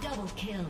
Double kill.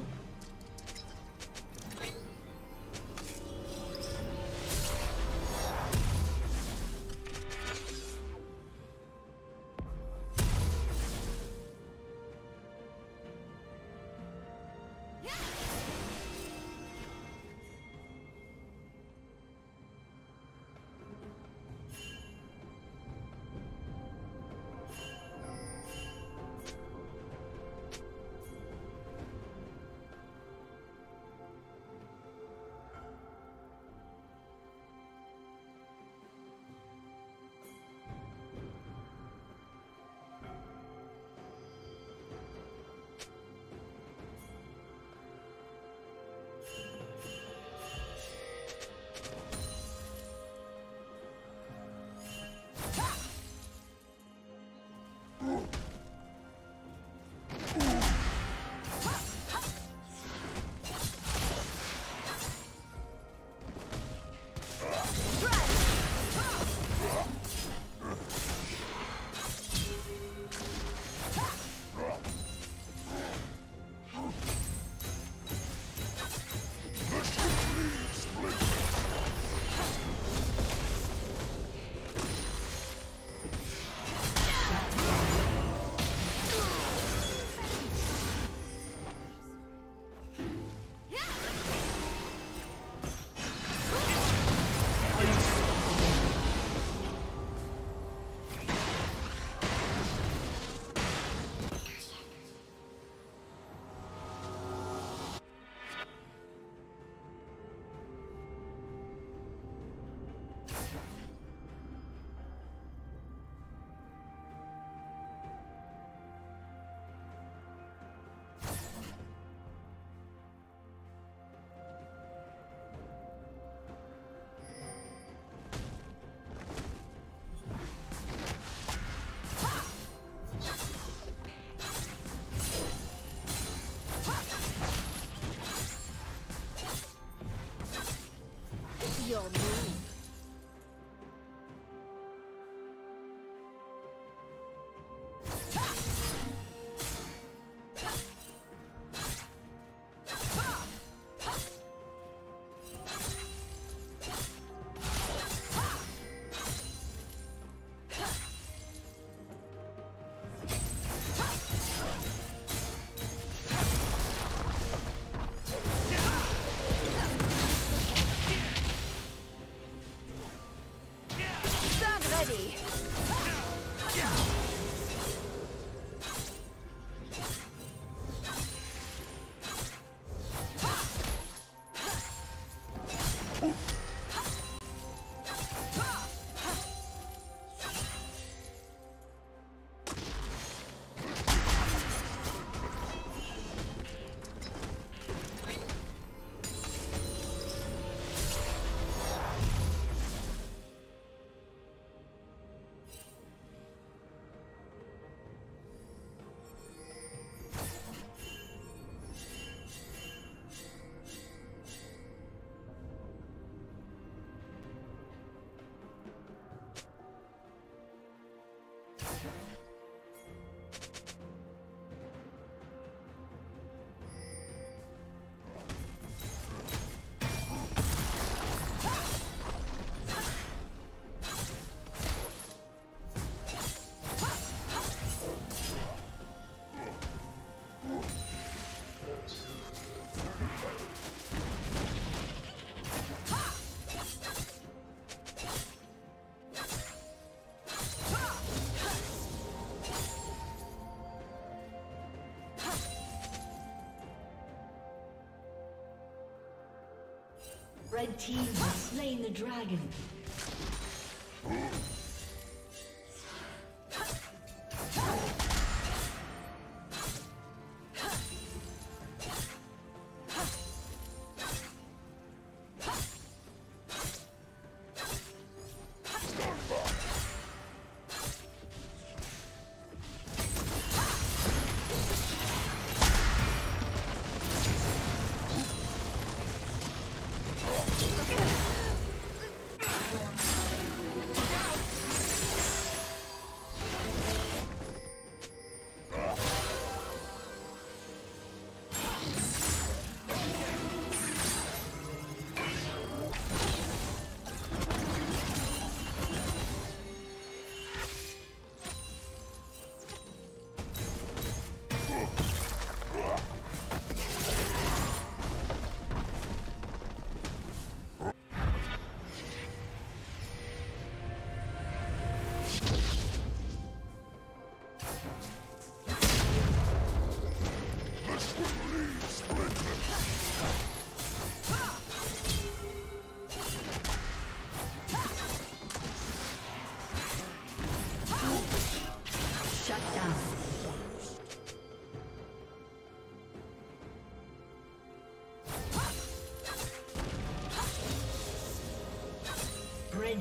Red team has slain the dragon.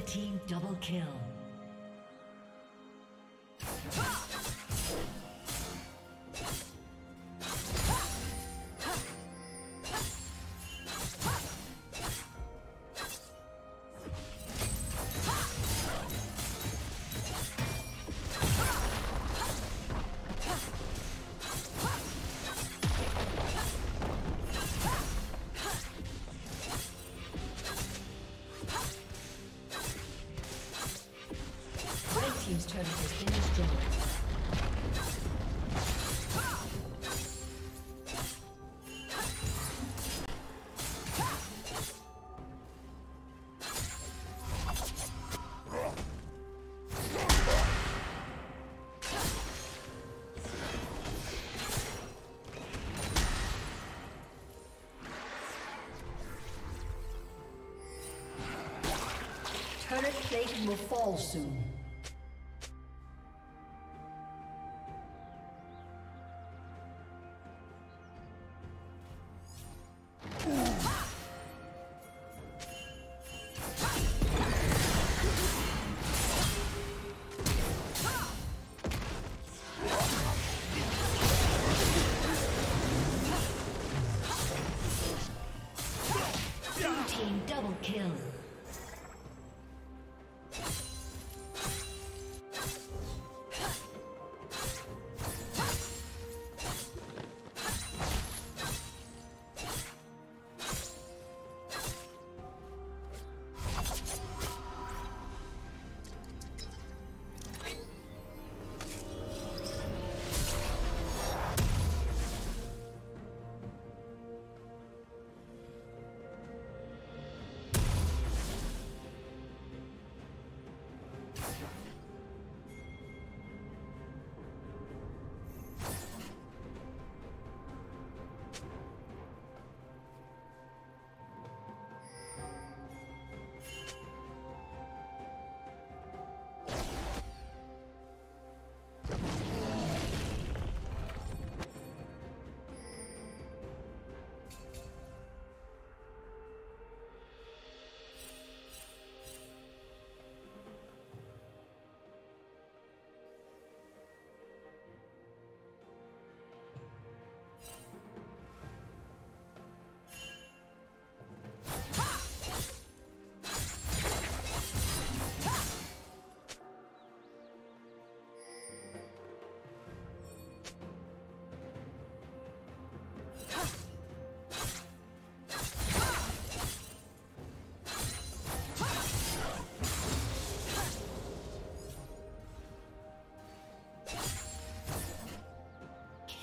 Team double kill. Turret plate will fall soon.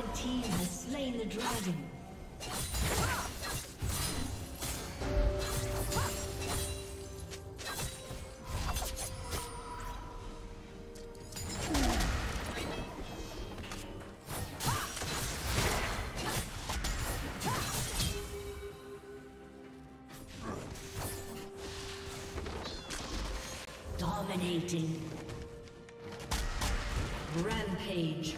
Red team has slain the dragon. Dominating. Rampage.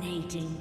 Dominating.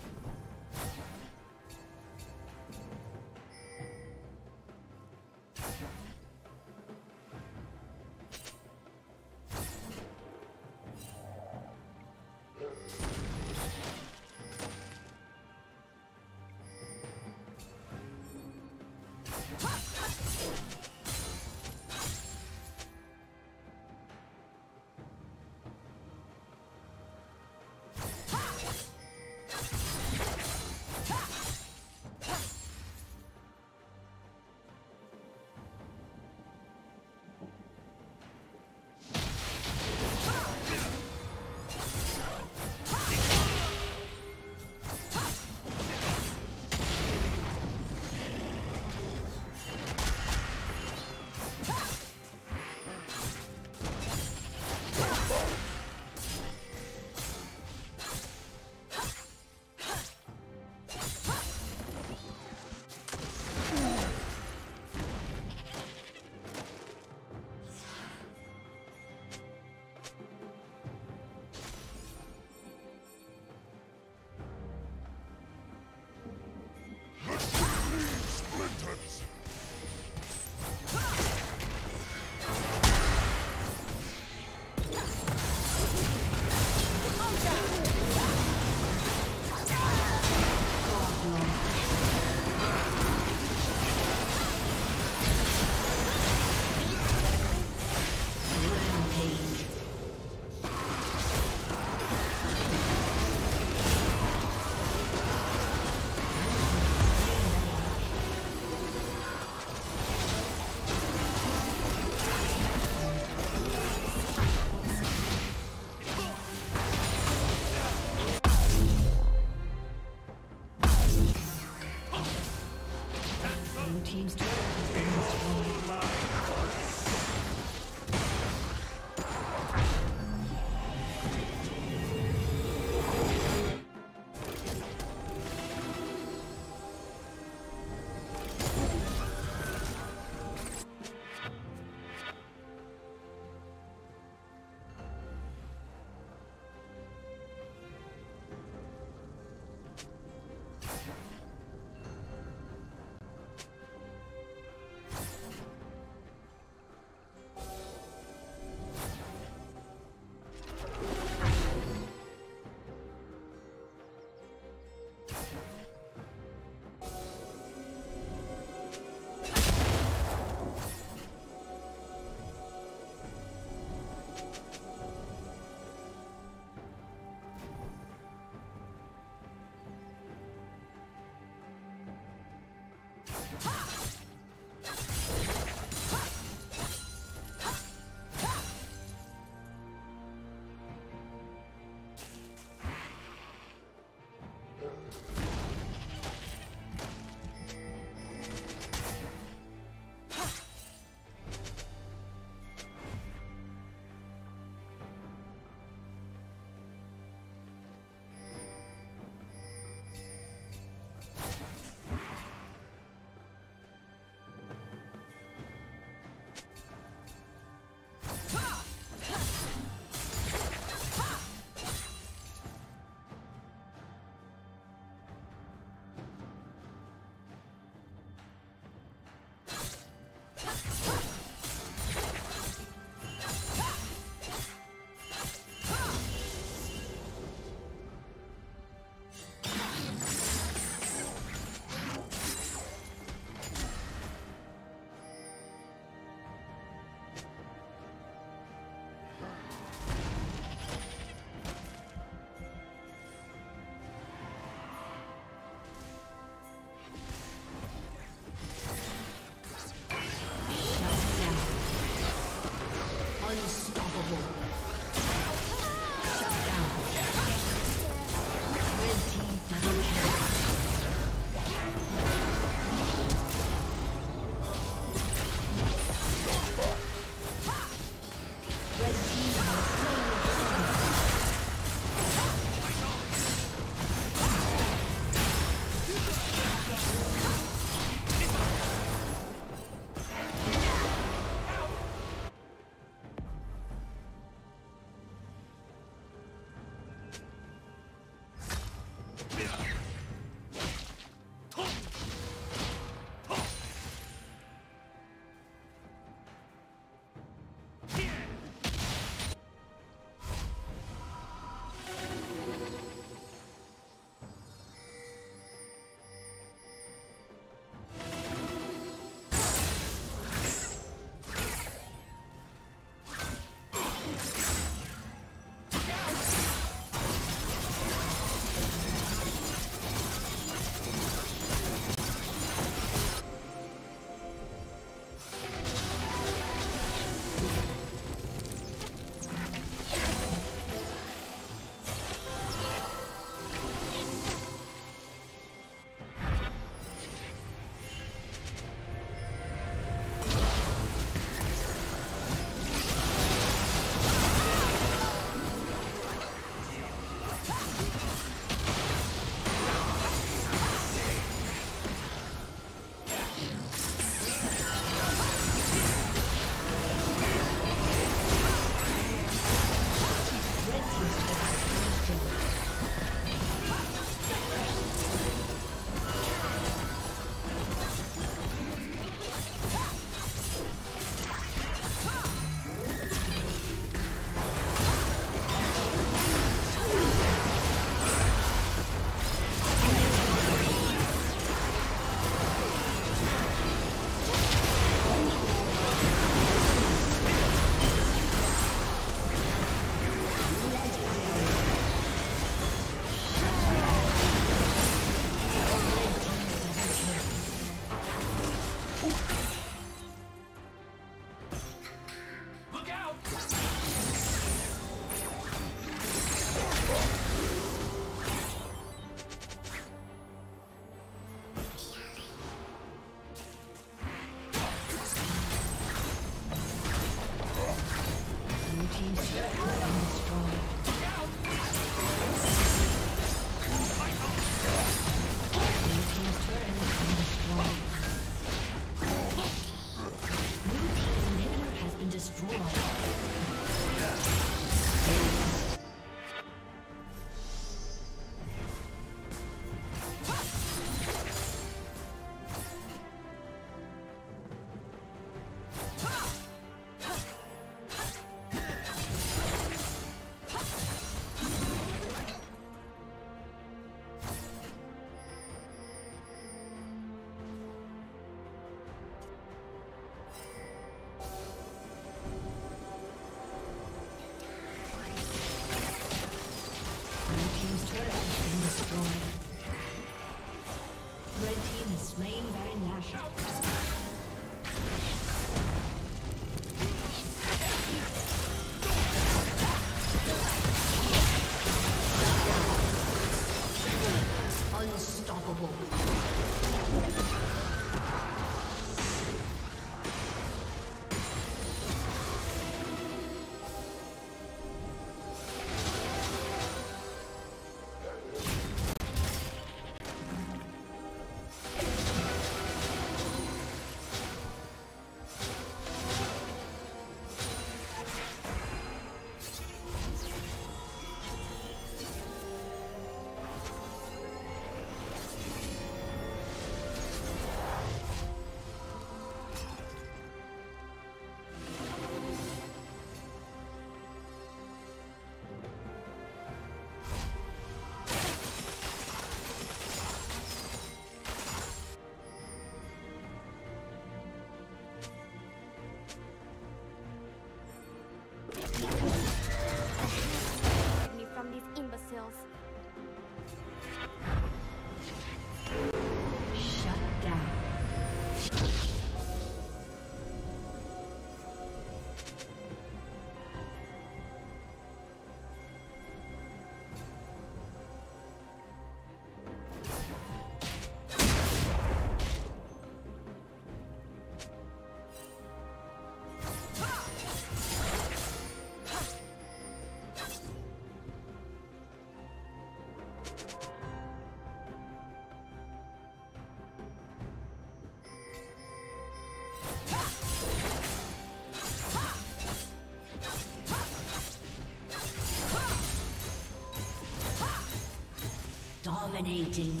Dominating.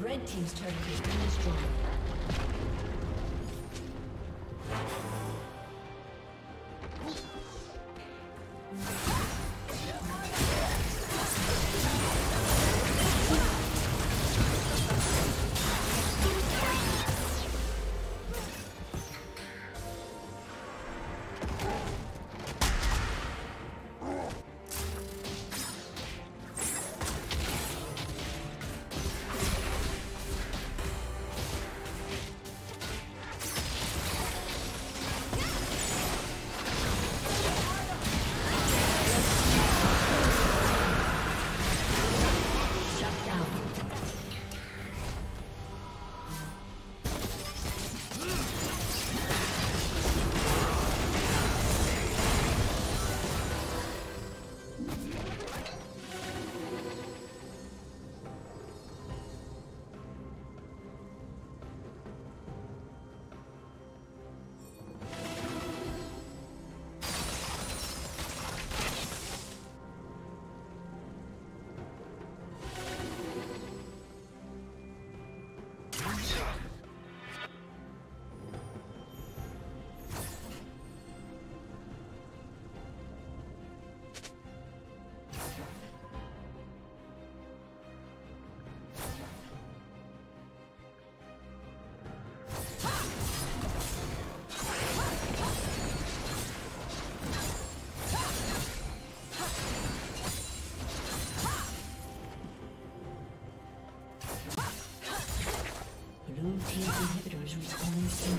Red team's turret has been destroyed. Blue team's inhibitor is respawning soon.